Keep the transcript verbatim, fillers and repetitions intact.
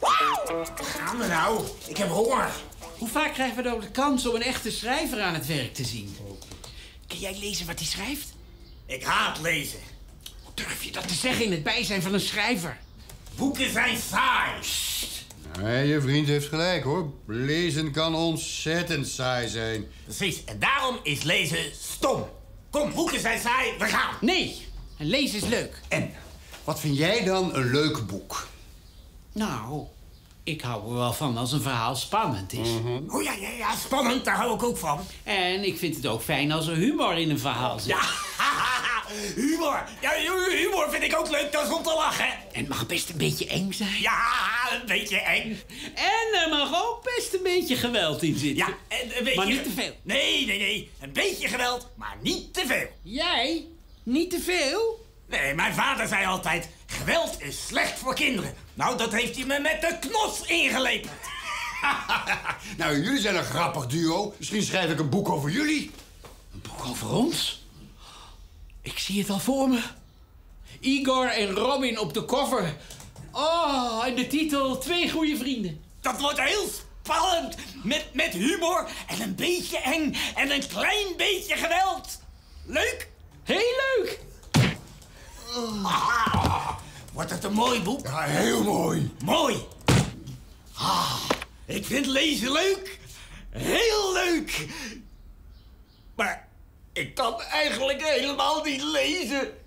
Wow! Gaande nou, ik heb honger. Hoe vaak krijgen we nou de kans om een echte schrijver aan het werk te zien? Kun jij lezen wat hij schrijft? Ik haat lezen. Hoe durf je dat te zeggen in het bijzijn van een schrijver? Boeken zijn saai. Nee, je vriend heeft gelijk hoor. Lezen kan ontzettend saai zijn. Precies, en daarom is lezen stom. Kom, boeken zijn saai, we gaan. Nee, en lezen is leuk. En wat vind jij dan een leuk boek? Nou, ik hou er wel van als een verhaal spannend is. Mm-hmm. Oh ja, ja, ja, spannend, daar hou ik ook van. En ik vind het ook fijn als er humor in een verhaal zit. Ja, humor. Ja, humor vind ik ook leuk, dat is om te lachen. En het mag best een beetje eng zijn. Ja, een beetje eng. En er mag ook best een beetje geweld in zitten. Ja, en een beetje... Maar niet te veel. Nee, nee, nee. Een beetje geweld, maar niet te veel. Jij? Niet te veel? Nee, mijn vader zei altijd, geweld is slecht voor kinderen. Nou, dat heeft hij me met de knots ingelepeld. Nou, jullie zijn een grappig duo. Misschien schrijf ik een boek over jullie. Een boek over ons? Ik zie het al voor me. Igor en Robin op de cover. Oh, en de titel Twee Goede Vrienden. Dat wordt heel spannend. Met, met humor en een beetje eng en een klein beetje geweld. Leuk? Heel leuk. Ah, wordt het een mooi boek? Ja, heel mooi. Mooi. Ah, ik vind lezen leuk. Heel leuk. Maar ik kan eigenlijk helemaal niet lezen.